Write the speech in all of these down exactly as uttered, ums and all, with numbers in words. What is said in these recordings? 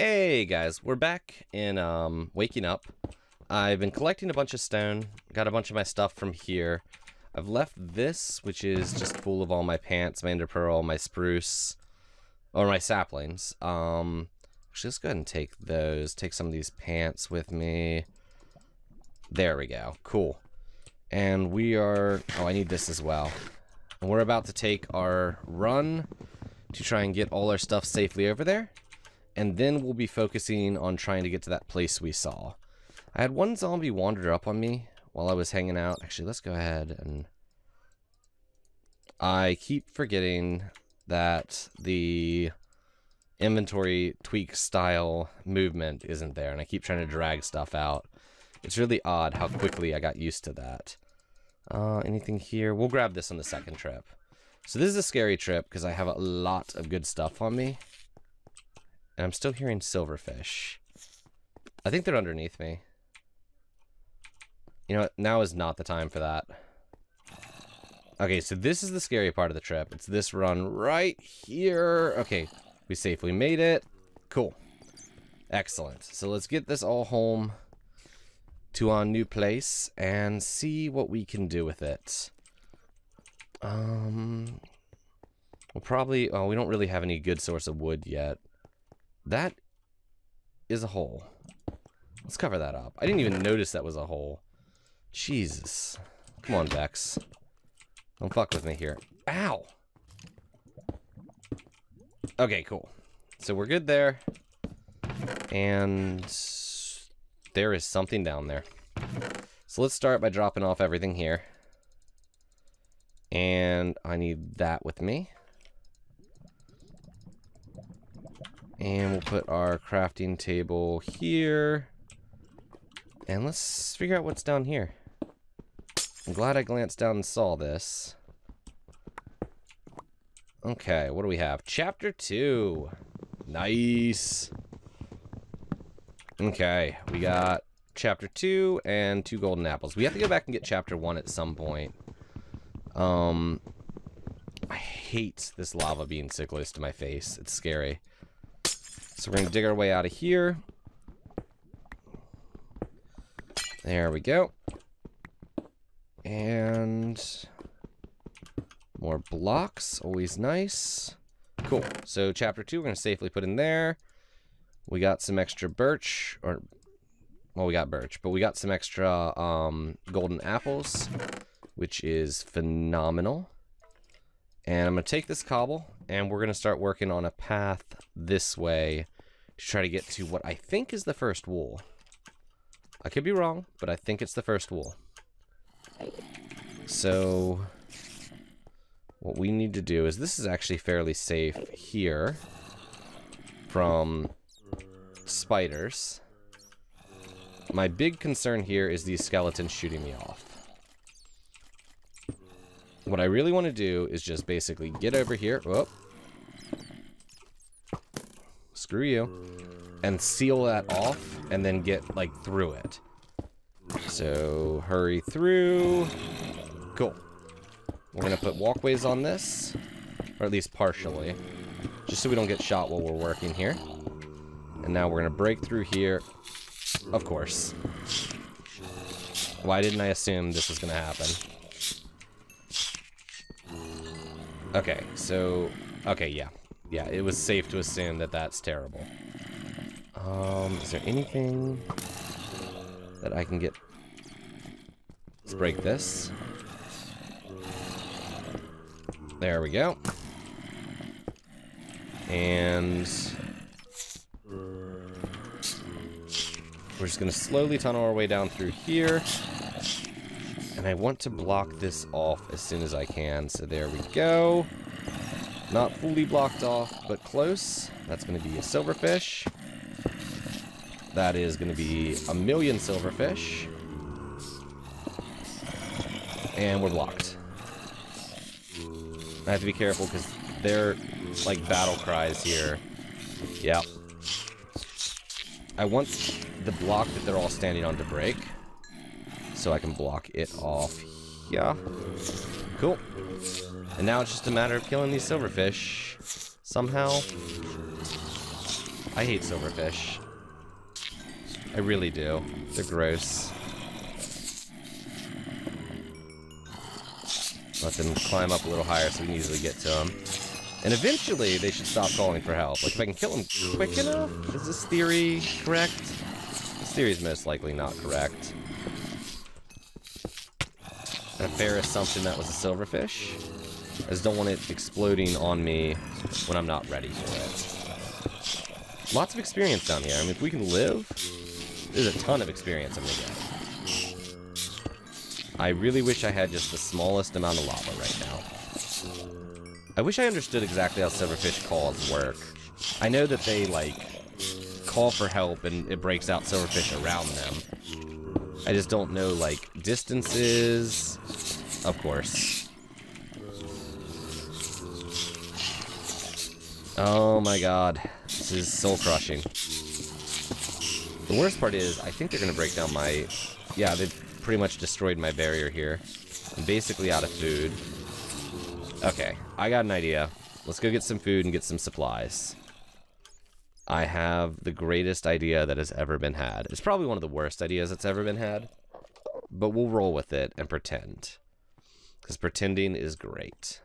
Hey guys, we're back in um, Waking Up. I've been collecting a bunch of stone, got a bunch of my stuff from here. I've left this, which is just full of all my pants, my enderpearl, my spruce, or my saplings. Um, actually, let's go ahead and take those, take some of these pants with me. There we go, cool. And we are, oh, I need this as well. And we're about to take our run to try and get all our stuff safely over there. And then we'll be focusing on trying to get to that place we saw. I had one zombie wander up on me while I was hanging out. Actually, let's go ahead and... I keep forgetting that the inventory tweak style movement isn't there, and I keep trying to drag stuff out. It's really odd how quickly I got used to that. Uh, anything here? We'll grab this on the second trip. So this is a scary trip because I have a lot of good stuff on me. And I'm still hearing silverfish. I think they're underneath me. You know what? Now is not the time for that. Okay, so this is the scary part of the trip. It's this run right here. Okay, we safely made it. Cool. Excellent. So let's get this all home to our new place and see what we can do with it. Um, we'll probably... Oh, we don't really have any good source of wood yet. That is a hole. Let's cover that up. I didn't even notice that was a hole. Jesus. Come on, Vex. Don't fuck with me here. Ow! Okay, cool. So we're good there. And there is something down there. So let's start by dropping off everything here. And I need that with me. And we'll put our crafting table here. And let's figure out what's down here. I'm glad I glanced down and saw this. Okay, what do we have? Chapter two. Nice. Okay, we got chapter two and two golden apples. We have to go back and get chapter one at some point. Um, I hate this lava being so close to my face. It's scary. So we're going to dig our way out of here. There we go. And more blocks, always nice. Cool. So chapter two, we're going to safely put in there. We got some extra birch, or, well, we got birch, but we got some extra um, golden apples, which is phenomenal. And I'm going to take this cobble, and we're going to start working on a path this way to try to get to what I think is the first wool. I could be wrong, but I think it's the first wool. So what we need to do is, this is actually fairly safe here from spiders. My big concern here is these skeletons shooting me off. What I really want to do is just basically get over here. Whoop. Screw you. And seal that off, and then get, like, through it. So, hurry through. Cool. We're going to put walkways on this, or at least partially, just so we don't get shot while we're working here. And now we're going to break through here. Of course. Why didn't I assume this was going to happen? Okay, so... Okay, yeah. Yeah, it was safe to assume that that's terrible. Um, is there anything that I can get? Let's break this. There we go. And we're just going to slowly tunnel our way down through here. And I want to block this off as soon as I can. So there we go. Not fully blocked off, but close. That's going to be a silverfish. That is going to be a million silverfish. And we're blocked. I have to be careful because they're like battle cries here. Yep. I want the block that they're all standing on to break. So I can block it off. Yeah. Cool. And now it's just a matter of killing these silverfish. Somehow. I hate silverfish. I really do. They're gross. Let them climb up a little higher so we can easily get to them. And eventually, they should stop calling for help. Like, if I can kill them quick enough? Is this theory correct? This theory is most likely not correct. A fair assumption that was a silverfish. I just don't want it exploding on me when I'm not ready for it. Lots of experience down here. I mean, if we can live, there's a ton of experience I'm gonna get. I really wish I had just the smallest amount of lava right now. I wish I understood exactly how silverfish calls work. I know that they, like, call for help and it breaks out silverfish around them. I just don't know, like, distances. Of course. Oh my god. This is soul-crushing. The worst part is, I think they're gonna break down my... Yeah, they've pretty much destroyed my barrier here. I'm basically out of food. Okay, I got an idea. Let's go get some food and get some supplies. I have the greatest idea that has ever been had. It's probably one of the worst ideas that's ever been had, but we'll roll with it and pretend, because pretending is great.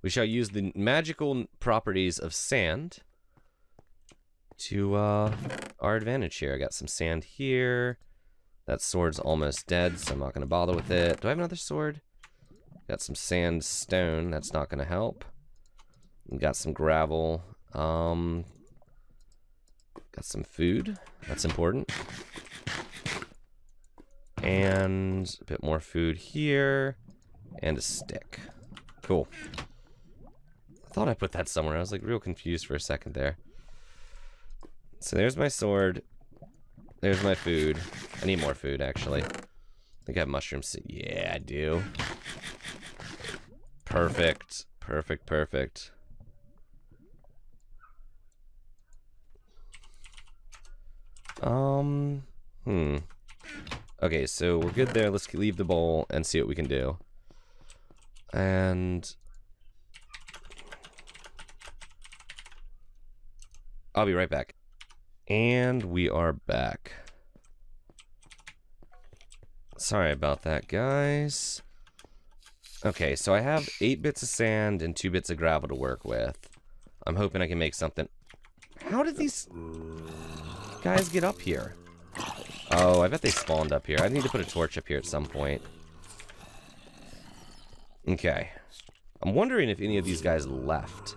We shall use the magical properties of sand to uh, our advantage here. I got some sand here. That sword's almost dead, so I'm not going to bother with it. Do I have another sword? Got some sandstone, that's not gonna help. Got some gravel. Um, got some food, that's important. And a bit more food here. And a stick. Cool. I thought I put that somewhere. I was like real confused for a second there. So there's my sword. There's my food. I need more food, actually. I think I have mushrooms. Yeah, I do. Perfect, perfect, perfect. Um, hmm. Okay, so we're good there. Let's leave the bowl and see what we can do. And... I'll be right back. And we are back. Sorry about that, guys. Okay, so I have eight bits of sand and two bits of gravel to work with. I'm hoping I can make something. How did these guys get up here? Oh, I bet they spawned up here. I need to put a torch up here at some point. Okay. I'm wondering if any of these guys left.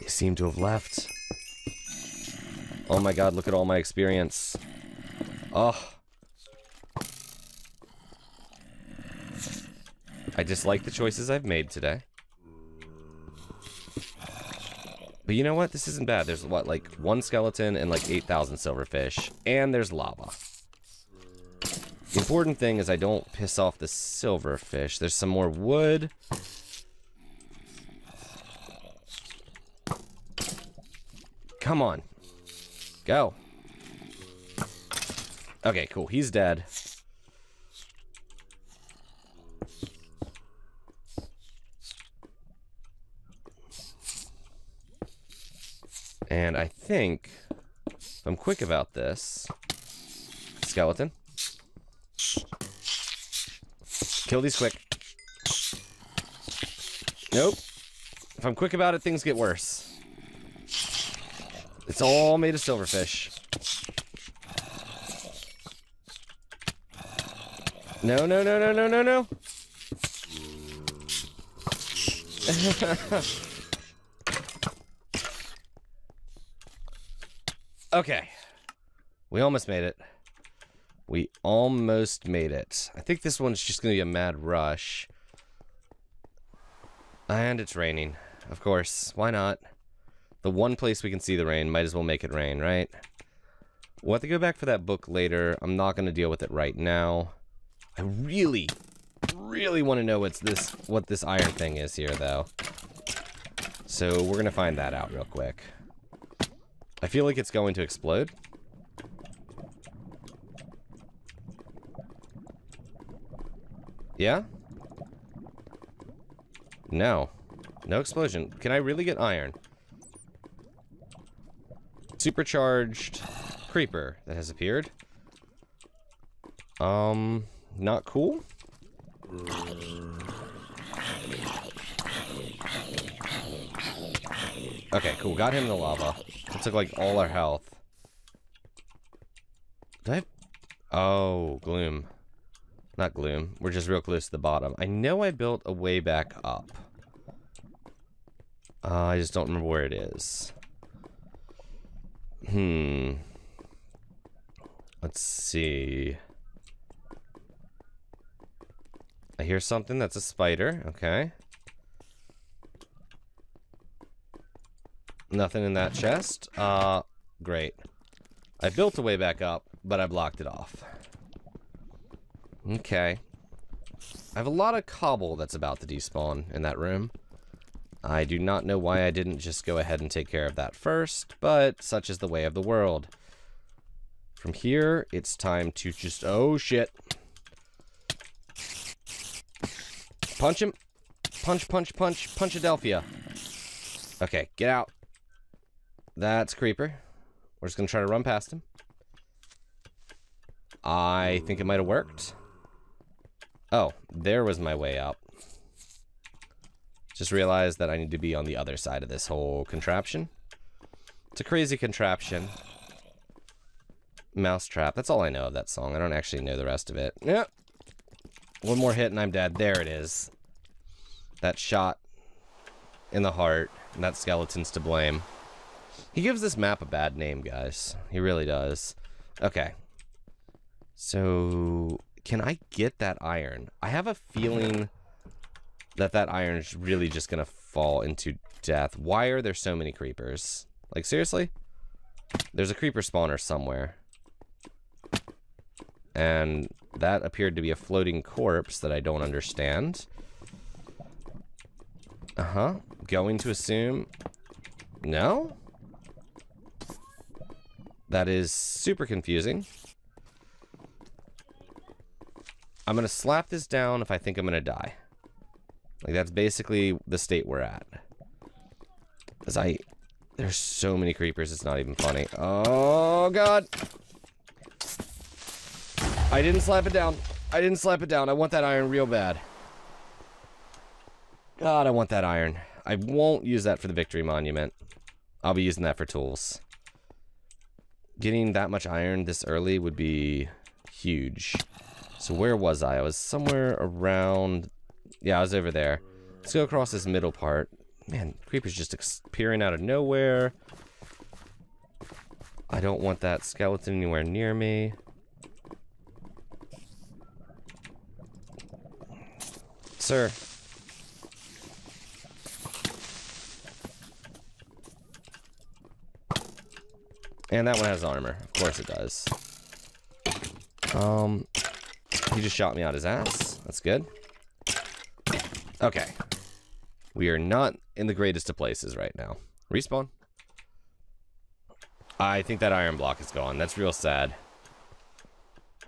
They seem to have left. Oh my god, look at all my experience. Oh. I dislike the choices I've made today. But you know what? This isn't bad. There's, what, like one skeleton and like eight thousand silverfish. And there's lava. The important thing is I don't piss off the silverfish. There's some more wood. Come on. Go. Okay, cool. He's dead. And I think, if I'm quick about this, skeleton, kill these quick. Nope. If I'm quick about it, things get worse. It's all made of silverfish. No, no, no, no, no, no, no. Okay, we almost made it. We almost made it. I think this one's just gonna be a mad rush. And it's raining, of course. Why not? The one place we can see the rain, might as well make it rain, right? We'll have to go back for that book later. I'm not gonna deal with it right now. I really, really wanna know what's this, what this iron thing is here, though. So we're gonna find that out real quick. I feel like it's going to explode. Yeah? No. No explosion. Can I really get iron? supercharged creeper that has appeared. Um, not cool. Okay, cool. Got him in the lava. That took like all our health. Did I have... Oh, gloom. Not gloom. We're just real close to the bottom. I know I built a way back up. Uh, I just don't remember where it is. Hmm. Let's see. I hear something. That's a spider. Okay. Nothing in that chest. Uh, great. I built a way back up, but I blocked it off. Okay. I have a lot of cobble that's about to despawn in that room. I do not know why I didn't just go ahead and take care of that first, but such is the way of the world. From here, it's time to just... Oh, shit. Punch him. Punch, punch, punch. Punchadelphia. Okay, get out. That's creeper. We're just going to try to run past him. I think it might have worked. Oh, there was my way up. Just realized that I need to be on the other side of this whole contraption. It's a crazy contraption. Mousetrap. That's all I know of that song. I don't actually know the rest of it. Yep. One more hit and I'm dead. There it is. That shot in the heart. And that skeleton's to blame. He gives this map a bad name, guys. He really does. Okay. So, can I get that iron? I have a feeling that that iron's really just gonna fall into death. Why are there so many creepers? Like, seriously? There's a creeper spawner somewhere. And that appeared to be a floating corpse that I don't understand. Uh-huh. Going to assume... No? That is super confusing. I'm gonna slap this down if I think I'm gonna die. Like, that's basically the state we're at. Because I... There's so many creepers, it's not even funny. Oh, God! I didn't slap it down. I didn't slap it down. I want that iron real bad. God, I want that iron. I won't use that for the victory monument. I'll be using that for tools. Getting that much iron this early would be huge. So where was I? I was somewhere around... Yeah, I was over there. Let's go across this middle part. Man, creepers just appearing out of nowhere. I don't want that skeleton anywhere near me. Sir. And that one has armor. Of course it does. Um, he just shot me out his ass. That's good. Okay. We are not in the greatest of places right now. Respawn. I think that iron block is gone. That's real sad.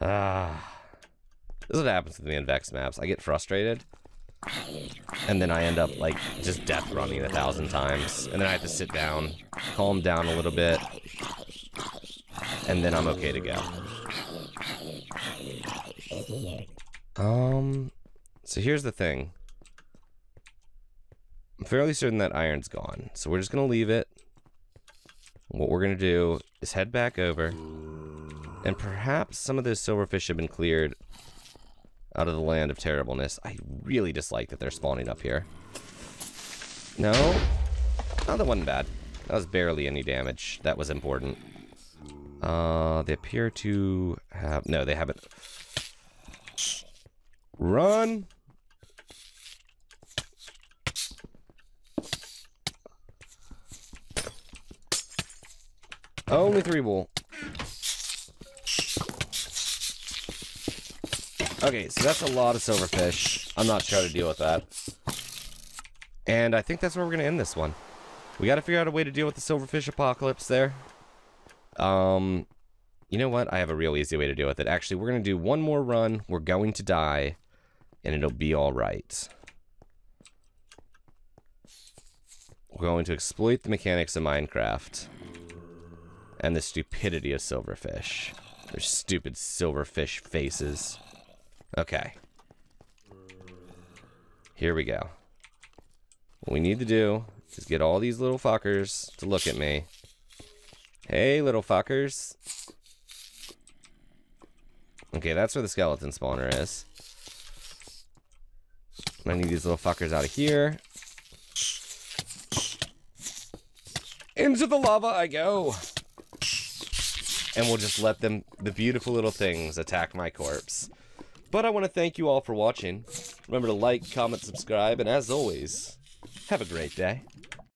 Ah. This is what happens with me in Vex maps. I get frustrated. And then I end up, like, just death running a thousand times. And then I have to sit down, calm down a little bit. And then I'm okay to go. Um, so here's the thing. I'm fairly certain that iron's gone. So we're just going to leave it. What we're going to do is head back over. And perhaps some of those silverfish have been cleared out of the land of terribleness. I really dislike that they're spawning up here. No. Oh, that wasn't bad. That was barely any damage. That was important. Uh, they appear to have... No, they haven't. Run! Only three wool. Okay, so that's a lot of silverfish. I'm not sure how to deal with that. And I think that's where we're going to end this one. We got to figure out a way to deal with the silverfish apocalypse there. Um, you know what? I have a real easy way to deal with it. Actually, we're going to do one more run. We're going to die, and it'll be all right. We're going to exploit the mechanics of Minecraft. And the stupidity of silverfish. Their stupid silverfish faces. Okay. Here we go. What we need to do is get all these little fuckers to look at me. Hey, little fuckers. Okay, that's where the skeleton spawner is. I need these little fuckers out of here. Into the lava I go. And we'll just let them, the beautiful little things, attack my corpse. But I want to thank you all for watching. Remember to like, comment, subscribe, and as always, have a great day.